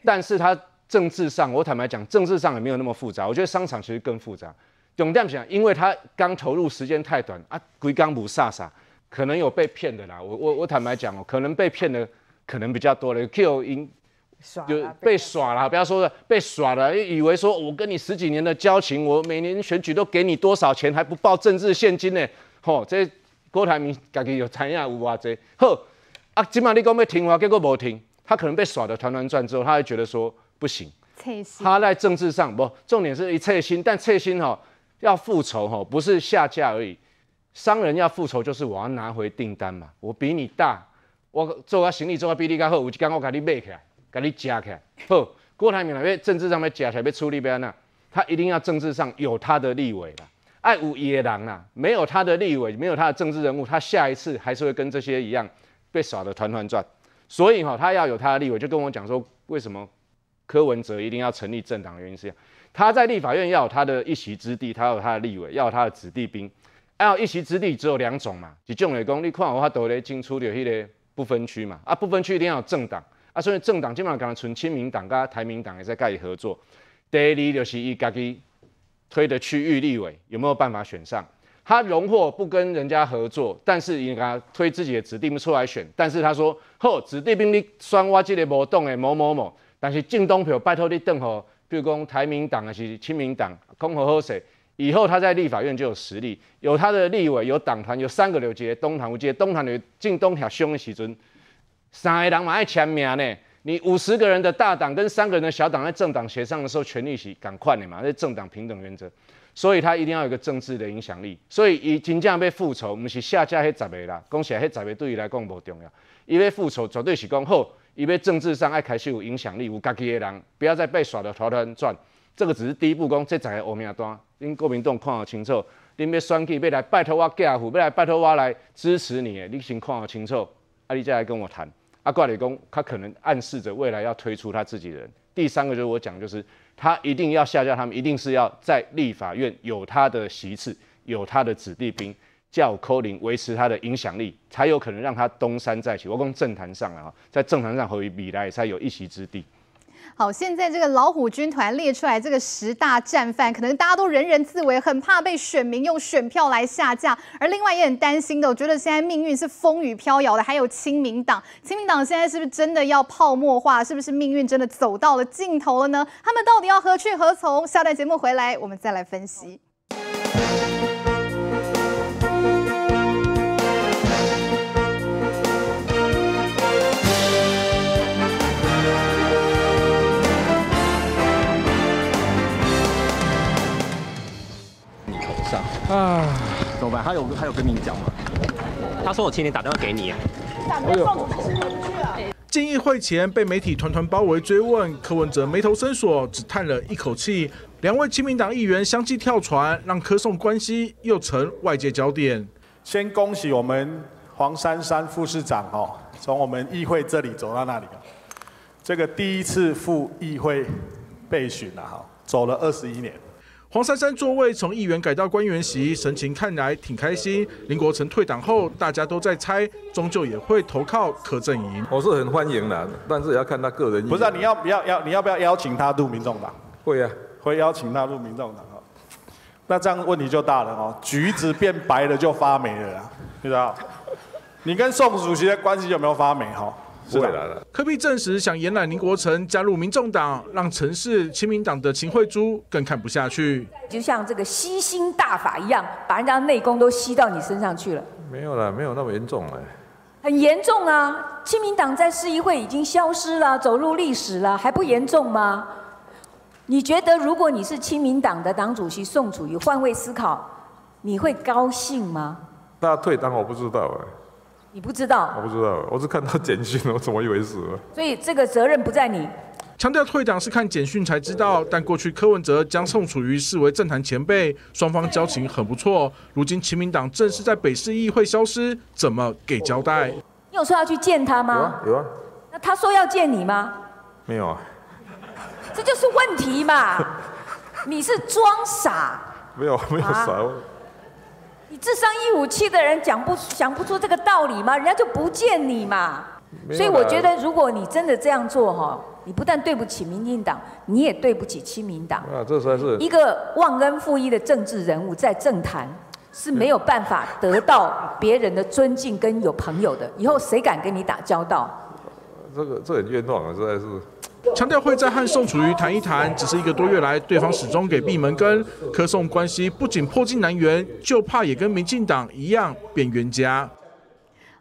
但是他政治上，我坦白讲，政治上也没有那么复杂。我觉得商场其实更复杂。重点讲，因为他刚投入时间太短啊，规刚不傻傻，可能有被骗的啦。我我我坦白讲哦，可能被骗的可能比较多了。Q 因就被耍了，不要说了，被耍了，以为说我跟你十几年的交情，我每年选举都给你多少钱，还不报政治现金呢？吼、哦，这郭台铭家己有产业有偌济好啊，今嘛你讲要停话，结果无停。 他可能被耍得团团转之后，他会觉得说不行，他在政治上不重点是一撤心，但撤心哈、哦、要复仇哈、哦，不是下架而已。商人要复仇就是我要拿回订单嘛，我比你大，我做个行李做个比你较好，有一天我给你买起来，给你加起来。好，郭台铭那边政治上面加起来被处理掉那，他一定要政治上有他的立委啦，爱无野狼啦，没有他的立委，没有他的政治人物，他下一次还是会跟这些一样被耍得团团转。 所以哈、哦，他要有他的立委，就跟我讲说，为什么柯文哲一定要成立政党的原因是，他在立法院要有他的一席之地，他有他的立委，要有他的子弟兵。要有一席之地只有两种嘛，一种来讲，你看我法度咧进出了迄个不分区嘛，啊不分区一定要有政党，啊所以政党基本上讲纯亲民党跟台民党也在跟伊合作。第二就是伊家己推的区域立委有没有办法选上。 他荣获不跟人家合作，但是应该推自己的子弟兵出来选。但是他说：“吼，子弟兵你选我这个无党的某某某，但是政党票拜托你等吼，比如讲台民党还是亲民党，讲好好势，以后他在立法院就有实力，有他的立委，有党团，有三个刘杰，东团有杰，东团有进东条凶的时阵，三个人嘛爱签名呢。你五十个人的大党跟三个人的小党在政党协商的时候，权力是赶快的嘛，这政党平等原则，所以他一定要有一个政治的影响力。所以伊真正要复仇，不是下架迄十个啦，讲起来迄十个对伊来讲无重要，伊要复仇绝对是讲好，伊要政治上爱开始有影响力，有家己的人，不要再被耍得团团转。 这个只是第一步，讲这十个黑名单，恁国民党看好清楚，恁要选举，要来拜托我家父，要来拜托我来支持你的，你先看好清楚，啊，你再来跟我谈。啊，挂理工他可能暗示着未来要推出他自己的人。第三个就是我讲，就是他一定要下架他们，一定是要在立法院有他的席次，有他的子弟兵，叫柯林维持他的影响力，才有可能让他东山再起。我讲政坛上了在政坛上和未来才有一席之地。 好，现在这个老虎军团列出来这个十大战犯，可能大家都人人自危，很怕被选民用选票来下架。而另外也很担心的，我觉得现在命运是风雨飘摇的。还有亲民党，亲民党现在是不是真的要泡沫化？是不是命运真的走到了尽头了呢？他们到底要何去何从？下段节目回来，我们再来分析。 啊，怎么办？他有他有跟你讲吗？他说我前天打电话给你啊。打电话我是回不去啊。进议会前被媒体团团包围追问，柯文哲眉头深锁，只叹了一口气。两位亲民党议员相继跳船，让柯宋关系又成外界焦点。先恭喜我们黄珊珊副市长哦，从我们议会这里走到那里，这个第一次赴议会备询啊，哈，走了二十一年。 黄珊珊座位从议员改到官员席，神情看来挺开心。林国成退党后，大家都在猜，终究也会投靠柯阵营。我是很欢迎啦，但是也要看他个人。不是、啊、你要不要要你要不要邀请他入民众党？会啊，会邀请他入民众党哦。那这样问题就大了哦，橘子变白了就发霉了啦，你知道？你跟宋主席的关系有没有发霉哈？ 是的，柯 P 证实想延揽林国成加入民众党，让陈氏亲民党的秦慧珠更看不下去。就像这个吸星大法一样，把人家内功都吸到你身上去了。没有啦，没有那么严重哎。很严重啊！亲民党在市议会已经消失了，走入历史了，还不严重吗？你觉得如果你是亲民党的党主席宋楚瑜，换位思考，你会高兴吗？他退党我不知道哎。 你不知道，我不知道，我是看到简讯，我怎么以为是？所以这个责任不在你。强调退党是看简讯才知道，但过去柯文哲将宋楚瑜视为政坛前辈，双方交情很不错。如今亲民党正式在北市议会消失，怎么给交代？你有说要去见他吗？有啊，有啊。那他说要见你吗？没有啊。这就是问题嘛！你是装傻？没有，没有傻。啊 你智商一五七的人讲不想不出这个道理吗？人家就不见你嘛。所以我觉得，如果你真的这样做哈，你不但对不起民进党，你也对不起亲民党。啊，这算是一个忘恩负义的政治人物，在政坛是没有办法得到别人的尊敬跟有朋友的。以后谁敢跟你打交道？这个这很冤枉啊，实在是。 强调会再和宋楚瑜谈一谈，只是一个多月来，对方始终给闭门羹。柯宋关系不仅破镜难圆，就怕也跟民进党一样变冤家。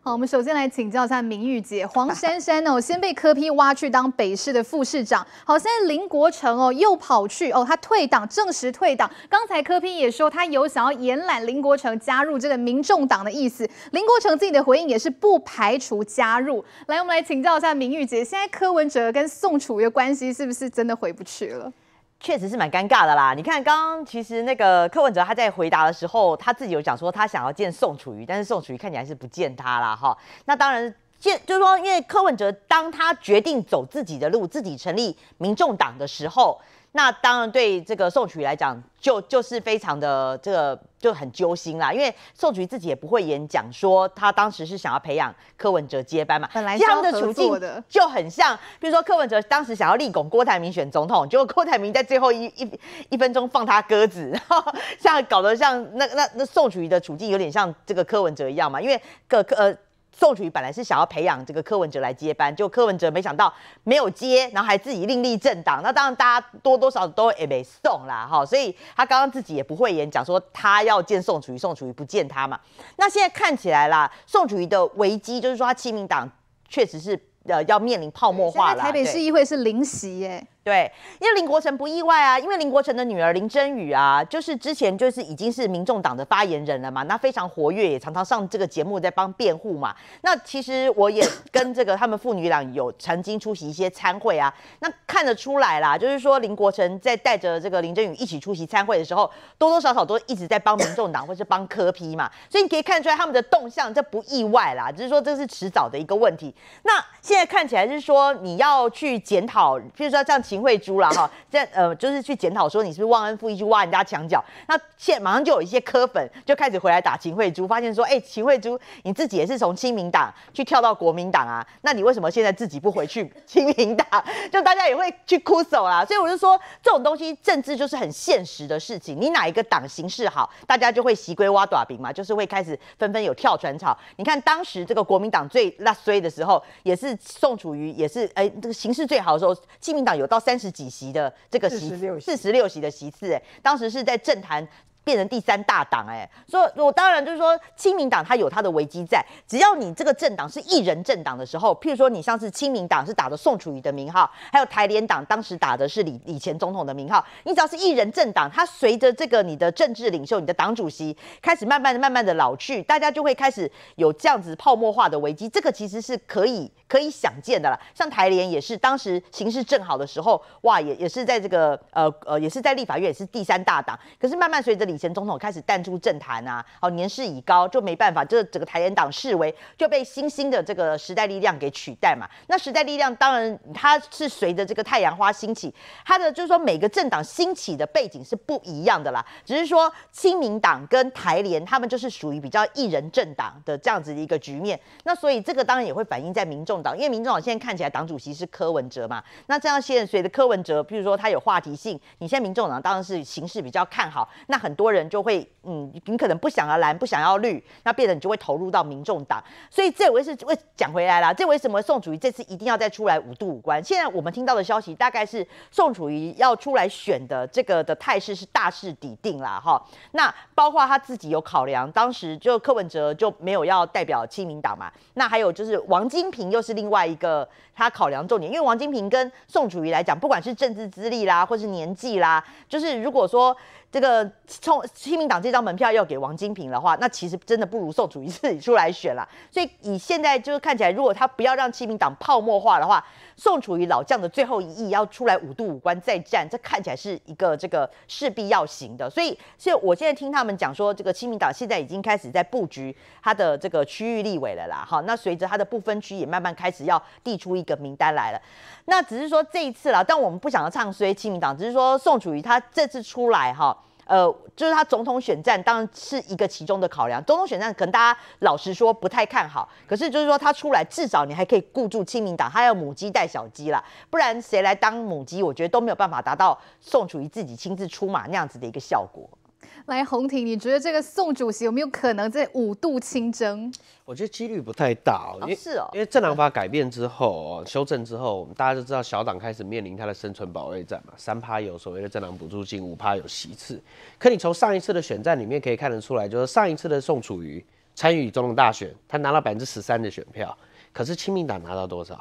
好，我们首先来请教一下明玉姐，黄珊珊哦，先被柯 P 挖去当北市的副市长。好，现在林国成哦又跑去哦，他退党，正式退党。刚才柯 P 也说他有想要延揽林国成加入这个民众党的意思，林国成自己的回应也是不排除加入。来，我们来请教一下明玉姐，现在柯文哲跟宋楚瑜的关系是不是真的回不去了？ 确实是蛮尴尬的啦。你看，刚刚其实那个柯文哲他在回答的时候，他自己有讲说他想要见宋楚瑜，但是宋楚瑜看起来是不见他啦。哈。那当然，见就是说，因为柯文哲当他决定走自己的路，自己成立民众党的时候，那当然对这个宋楚瑜来讲，就就是非常的这个就很揪心啦。因为宋楚瑜自己也不会演讲说他当时是想要培养柯文哲接班嘛，本来他们的处境就很像，比如说柯文哲当时想要力拱郭台铭选总统，结果郭台铭在最后一一一分钟放他鸽子，然后像搞得像那那那宋楚瑜的处境有点像这个柯文哲一样嘛，因为个呃。宋楚瑜本来是想要培养这个柯文哲来接班，就柯文哲没想到没有接，然后还自己另立政党。那当然大家多多少都也没送啦，哈，所以他刚刚自己也不讳言讲说他要见宋楚瑜，宋楚瑜不见他嘛。那现在看起来啦，宋楚瑜的危机就是说他亲民党确实是。 呃，要面临泡沫化了。台北市议会是零席耶、欸。对，因为林国成不意外啊，因为林国成的女儿林真羽啊，就是之前就是已经是民众党的发言人了嘛，那非常活跃，也常常上这个节目在帮辩护嘛。那其实我也跟这个他们妇女党有曾经出席一些参会啊，那看得出来啦，就是说林国成在带着这个林真羽一起出席参会的时候，多多少少都一直在帮民众党或是帮柯 P 嘛，所以你可以看出来他们的动向，这不意外啦，只是说这是迟早的一个问题。那现现在看起来是说你要去检讨，比如说像秦慧珠啦哈，这呃就是去检讨说你是不是忘恩负义去挖人家墙角。那现马上就有一些柯粉就开始回来打秦慧珠，发现说，哎、欸，秦慧珠你自己也是从亲民党去跳到国民党啊，那你为什么现在自己不回去亲民党？就大家也会去哭手啦。所以我就说这种东西政治就是很现实的事情，你哪一个党形势好，大家就会习归挖短饼嘛，就是会开始纷纷有跳船潮。你看当时这个国民党最拉衰的时候，也是。 宋楚瑜也是，哎、欸，这个形势最好的时候，亲民党有到三十几席的这个席，四十六席的席次、欸，哎，当时是在政坛变成第三大党、欸，哎，所以我当然就是说，亲民党它有它的危机在，只要你这个政党是一人政党的时候，譬如说你上次亲民党是打的宋楚瑜的名号，还有台联党当时打的是李李前总统的名号，你只要是一人政党，它随着这个你的政治领袖、你的党主席开始慢慢的、慢慢的老去，大家就会开始有这样子泡沫化的危机，这个其实是可以。 可以想见的啦，像台联也是，当时形势正好的时候，哇，也也是在这个呃呃，也是在立法院也是第三大党。可是慢慢随着李前总统开始淡出政坛啊，好、哦、年事已高，就没办法，这整个台联党视为就被新兴的这个时代力量给取代嘛。那时代力量当然它是随着这个太阳花兴起，它的就是说每个政党兴起的背景是不一样的啦。只是说亲民党跟台联他们就是属于比较一人政党的这样子的一个局面。那所以这个当然也会反映在民众。 因为民众党现在看起来党主席是柯文哲嘛，那这样现在随着柯文哲，譬如说他有话题性，你现在民众党当然是形势比较看好，那很多人就会，嗯，你可能不想要蓝，不想要绿，那变成你就会投入到民众党，所以这回是会讲回来啦，这为什么宋楚瑜这次一定要再出来五度五关？现在我们听到的消息大概是宋楚瑜要出来选的这个的态势是大势已定啦，哈，那包括他自己有考量，当时就柯文哲就没有要代表亲民党嘛，那还有就是王金平又。 是另外一个他考量重点，因为王金平跟宋楚瑜来讲，不管是政治资历啦，或是年纪啦，就是如果说这个从亲民党这张门票要给王金平的话，那其实真的不如宋楚瑜自己出来选啦。所以以现在就是看起来，如果他不要让亲民党泡沫化的话，宋楚瑜老将的最后一役要出来五度五关再战，这看起来是一个这个势必要行的。所以，所以我现在听他们讲说，这个亲民党现在已经开始在布局他的这个区域立委了啦。好，那随着他的不分区也慢慢。 开始要递出一个名单来了，那只是说这一次啦，但我们不想要唱衰亲民党，只是说宋楚瑜他这次出来哈，呃，就是他总统选战当然是一个其中的考量，总统选战可能大家老实说不太看好，可是就是说他出来至少你还可以顾住亲民党，他要母鸡带小鸡啦，不然谁来当母鸡，我觉得都没有办法达到宋楚瑜自己亲自出马那样子的一个效果。 来，洪庭，你觉得这个宋主席有没有可能在五度亲征？我觉得几率不太大、哦，因为、哦是哦、因为政党法改变之后、哦，修正之后，大家就知道小党开始面临它的生存保卫战嘛。三趴有所谓的政党补助金，五趴有席次。可你从上一次的选战里面可以看得出来，就是上一次的宋楚瑜参与总统大选，他拿到百分之十三的选票，可是亲民党拿到多少？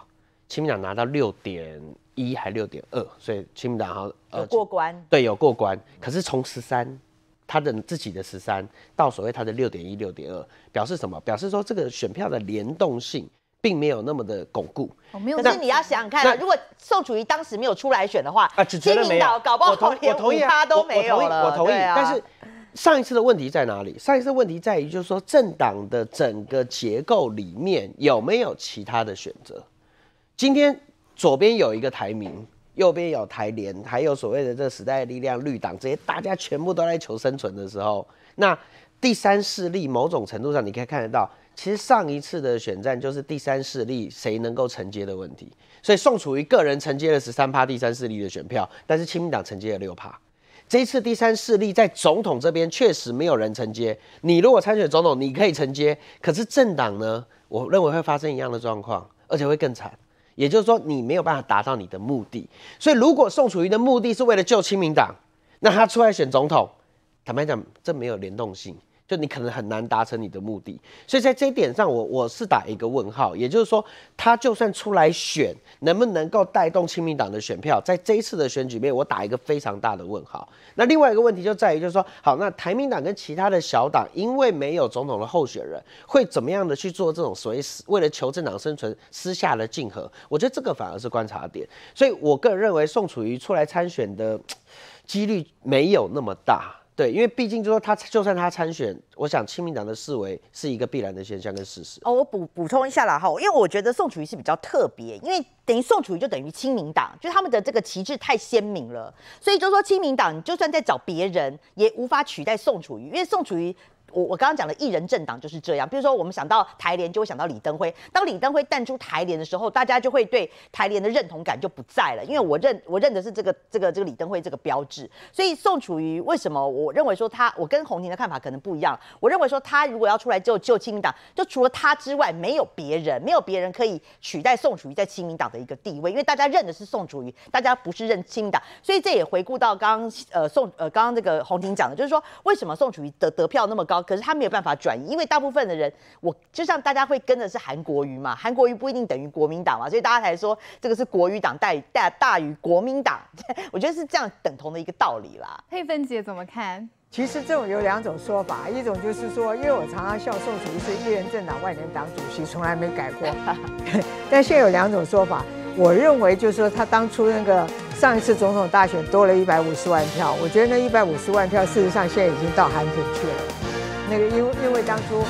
亲民党拿到六点一还六点二，所以亲民党好、呃、有过关，对，有过关。可是从十三。 他的自己的十三到所谓他的六点一、六点二，表示什么？表示说这个选票的联动性并没有那么的巩固。哦、没有。可是你要想想看、啊，如果宋楚瑜当时没有出来选的话，啊，亲民党搞不好连五趴都没有了。我同意，但是上一次的问题在哪里？上一次的问题在于，就是说政党的整个结构里面有没有其他的选择？今天左边有一个台民。 右边有台联，还有所谓的这时代力量、绿党这些，大家全部都在求生存的时候，那第三势力某种程度上你可以看得到，其实上一次的选战就是第三势力谁能够承接的问题。所以宋楚瑜个人承接了十三趴第三势力的选票，但是亲民党承接了六趴。这一次第三势力在总统这边确实没有人承接，你如果参选总统，你可以承接，可是政党呢？我认为会发生一样的状况，而且会更惨。也就是说，你没有办法达到你的目的。所以，如果宋楚瑜的目的是为了救亲民党，那他出来选总统，坦白讲，这没有联动性。 就你可能很难达成你的目的，所以在这一点上我，我我是打一个问号。也就是说，他就算出来选，能不能够带动亲民党的选票，在这一次的选举里面，我打一个非常大的问号。那另外一个问题就在于，就是说，好，那台民党跟其他的小党，因为没有总统的候选人，会怎么样的去做这种所谓为了求政党生存私下的竞合？我觉得这个反而是观察点。所以我个人认为，宋楚瑜出来参选的几率没有那么大。 对，因为毕竟就说他就算他参选，我想亲民党的视为是一个必然的现象跟事实。哦，我补补充一下啦哈，因为我觉得宋楚瑜是比较特别，因为等于宋楚瑜就等于亲民党，就是他们的这个旗帜太鲜明了，所以就说亲民党你就算在找别人也无法取代宋楚瑜，因为宋楚瑜。 我我刚刚讲的一人政党就是这样，比如说我们想到台联，就会想到李登辉。当李登辉淡出台联的时候，大家就会对台联的认同感就不在了，因为我认我认的是这个这个这个李登辉这个标志。所以宋楚瑜为什么我认为说他，我跟洪庭的看法可能不一样。我认为说他如果要出来救救亲民党，就除了他之外没有别人，没有别人可以取代宋楚瑜在亲民党的一个地位，因为大家认的是宋楚瑜，大家不是认亲民党。所以这也回顾到刚刚呃宋呃刚刚这个洪庭讲的，就是说为什么宋楚瑜得得票那么高。 可是他没有办法转移，因为大部分的人，我就像大家会跟的是韩国瑜嘛，韩国瑜不一定等于国民党嘛，所以大家才说这个是国瑜党大于大大于国民党，我觉得是这样等同的一个道理啦。佩芬姐怎么看？其实这种有两种说法，一种就是说，因为我常常笑宋楚瑜是一人政党万人党主席，从来没改过，但现在有两种说法。 我认为就是说，他当初那个上一次总统大选多了一百五十万票，我觉得那一百五十万票事实上现在已经到韩粉去了。那个因为因为当初